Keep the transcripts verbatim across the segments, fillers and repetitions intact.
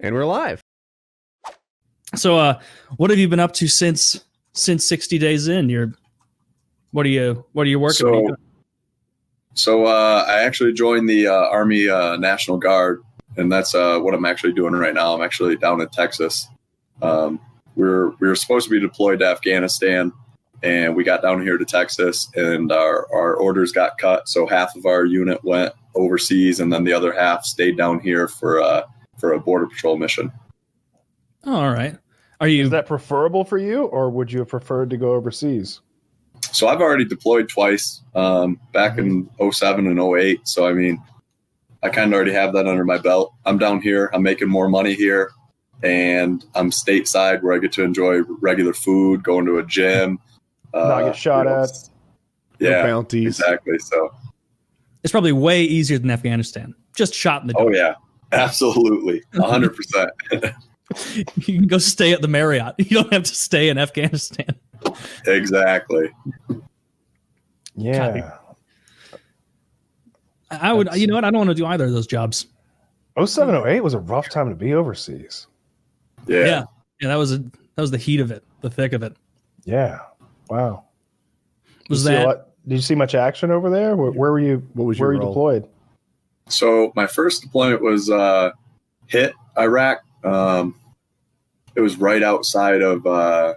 And we're live. So, uh, what have you been up to since since sixty days in? You're, what are you what are you working so, on? So, uh, I actually joined the uh, Army uh, National Guard, and that's uh, what I'm actually doing right now. I'm actually down in Texas. Um, we were we were supposed to be deployed to Afghanistan, and we got down here to Texas, and our our orders got cut. So half of our unit went overseas, and then the other half stayed down here for uh, for a border patrol mission. Oh, all right. Are you? Is that preferable for you, or would you have preferred to go overseas? So I've already deployed twice, um, back mm-hmm. in oh seven and oh eight. So I mean, I kind of already have that under my belt. I'm down here. I'm making more money here, and I'm stateside where I get to enjoy regular food, going to a gym, not uh, get shot you know, at. Yeah, bounties. Exactly. So it's probably way easier than Afghanistan. Just shot in the door. Oh yeah, absolutely, one hundred percent. You can go stay at the Marriott. You don't have to stay in Afghanistan. Exactly. Yeah. God, I would, That's, you know what? I don't want to do either of those jobs. oh seven oh eight was a rough time to be overseas. Yeah. Yeah. Yeah, that was a, that was the heat of it, the thick of it. Yeah. Wow. Was did that? You lot, did you see much action over there? Where, where were you? What was where your were you deployed? So my first deployment was uh, hit Iraq. Um, it was right outside of, uh,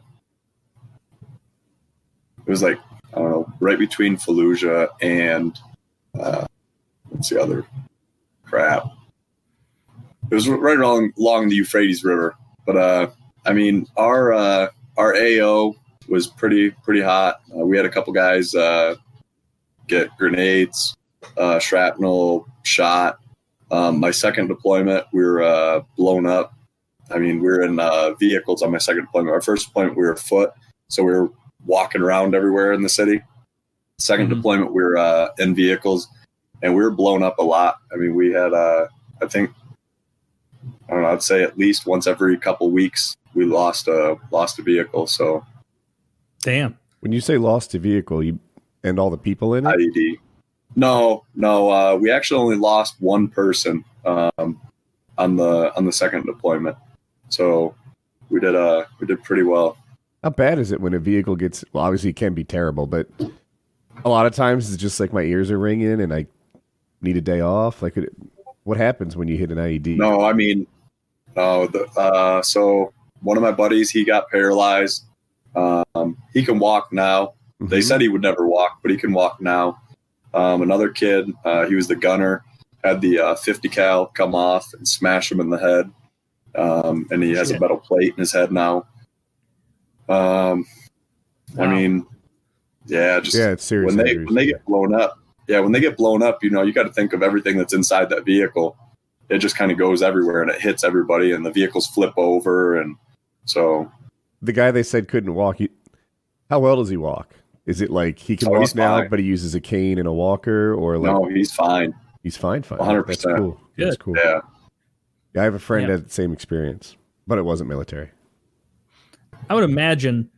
it was like, I don't know, right between Fallujah and, uh, what's the other crap? It was right along, along the Euphrates River. But, uh, I mean, our, uh, our A O was pretty, pretty hot. Uh, we had a couple guys, uh, get grenades, uh, shrapnel shot. Um, my second deployment, we were uh, blown up. I mean, we were in uh, vehicles on my second deployment. Our first deployment, we were foot, so we were walking around everywhere in the city. Second mm-hmm. deployment, we were uh, in vehicles, and we were blown up a lot. I mean, we had, uh, I think, I don't know, I'd say at least once every couple weeks, we lost a lost a vehicle. So, damn. When you say lost a vehicle, you and all the people in it? I E D. No, no. Uh, we actually only lost one person um, on the on the second deployment, so we did uh we did pretty well. How bad is it when a vehicle gets? Well, obviously, it can be terrible, but a lot of times it's just like my ears are ringing and I need a day off. Like, it, what happens when you hit an I E D? No, I mean, no. The, uh, so one of my buddies, he got paralyzed. Um, he can walk now. Mm-hmm. They said he would never walk, but he can walk now. Um, another kid, uh, he was the gunner, had the uh, fifty cal come off and smash him in the head. Um, and he has Shit. a metal plate in his head now. Um, wow. I mean, yeah, just yeah, it's serious when they, when they get blown up. Yeah. When they get blown up, you know, you got to think of everything that's inside that vehicle. It just kind of goes everywhere and it hits everybody and the vehicles flip over. And so the guy they said couldn't walk. He, how well does he walk? Is it like he can oh, walk now, fine. but he uses a cane and a walker, or like? No, he's fine. He's fine, fine. One hundred percent. Cool. Good. That's cool. Yeah. yeah, I have a friend yeah. that had the same experience, but it wasn't military. I would imagine.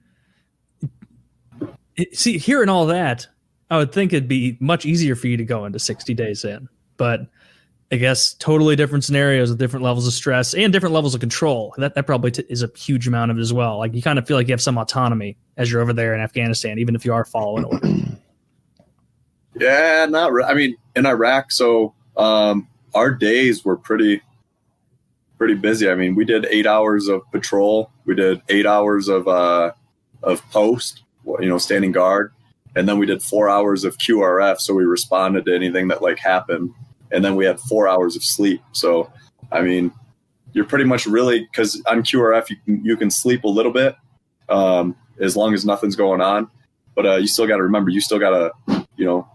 See, hearing all that, I would think it'd be much easier for you to go into sixty days in, but I guess totally different scenarios with different levels of stress and different levels of control. That that probably t is a huge amount of it as well. Like you kind of feel like you have some autonomy as you're over there in Afghanistan, even if you are following orders. Yeah, not. Re I mean, in Iraq, so um, our days were pretty, pretty busy. I mean, we did eight hours of patrol. We did eight hours of uh, of post, you know, standing guard, and then we did four hours of Q R F. So we responded to anything that like happened. And then we had four hours of sleep. So, I mean, you're pretty much really, because on Q R F, you can, you can sleep a little bit um, as long as nothing's going on. But uh, you still got to remember, you still got to, you know,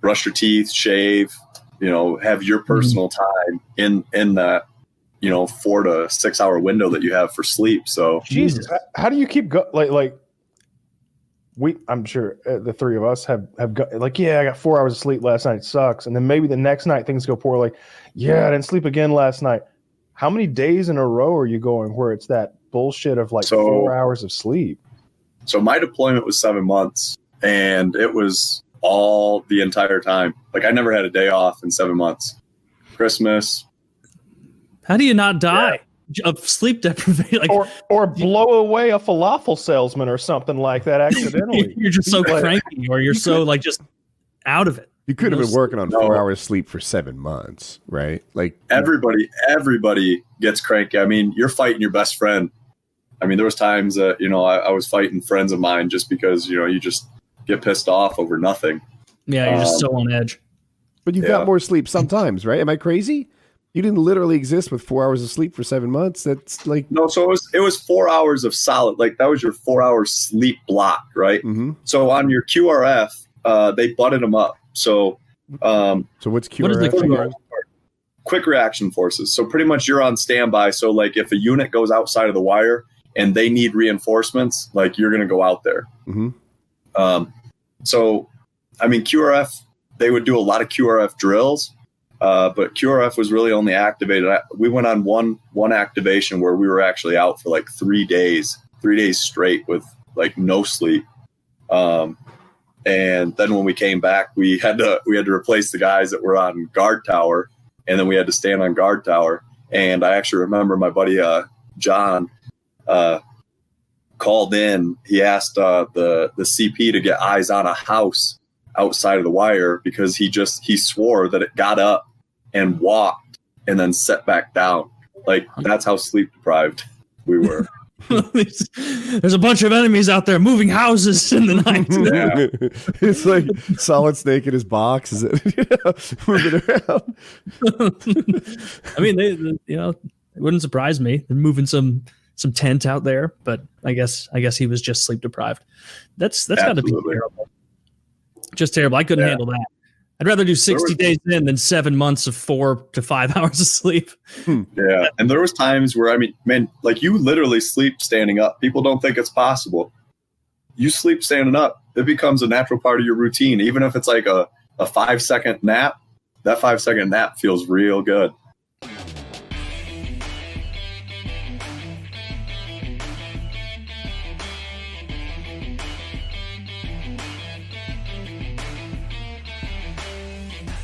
brush your teeth, shave, you know, have your personal time in, in that, you know, four to six hour window that you have for sleep. So, Jesus, how do you keep going? Like, like, We, I'm sure the three of us have, have got like, yeah, I got four hours of sleep last night. It sucks. And then maybe the next night things go poorly. Yeah, I didn't sleep again last night. How many days in a row are you going where it's that bullshit of like so, four hours of sleep? So my deployment was seven months and it was all the entire time. Like I never had a day off in seven months. Christmas. How do you not die? of sleep deprivation, like, or or blow away a falafel salesman or something like that accidentally. You're just so like, cranky, or you're you so could, like just out of it. You could have been working on no. four hours sleep for seven months, right? Like everybody, everybody gets cranky. I mean, you're fighting your best friend. I mean, there was times that you know I, I was fighting friends of mine just because you know you just get pissed off over nothing. Yeah, you're um, just so on edge. But you yeah. got more sleep sometimes, right? Am I crazy? You didn't literally exist with four hours of sleep for seven months. That's like no. So it was it was four hours of solid. Like that was your four hour sleep block, right? Mm-hmm. So on your Q R F, uh, they butted them up. So um, so what's Q R F? What is the Q R F? Quick reaction forces. So pretty much you're on standby. So like if a unit goes outside of the wire and they need reinforcements, like you're going to go out there. Mm-hmm. Um, so I mean Q R F, they would do a lot of Q R F drills. Uh, but Q R F was really only activated. I, we went on one one activation where we were actually out for like three days, three days straight with like no sleep. Um, and then when we came back, we had to we had to replace the guys that were on guard tower, and then we had to stand on guard tower. And I actually remember my buddy uh, John uh, called in. He asked uh, the the C P to get eyes on a house outside of the wire because he just he swore that it got up and walked and then set back down. Like that's how sleep deprived we were. There's a bunch of enemies out there moving houses in the night. Yeah. It's like Solid Snake in his box, is it, you know, moving around. I mean, they, they, you know, it wouldn't surprise me. They're moving some some tent out there, but I guess I guess he was just sleep deprived. That's that's got to be terrible. Just terrible. I couldn't yeah. handle that. I'd rather do sixty days in than seven months of four to five hours of sleep. Yeah. And there was times where, I mean, man, like you literally sleep standing up. People don't think it's possible. You sleep standing up. It becomes a natural part of your routine. Even if it's like a, a five second nap, that five second nap feels real good.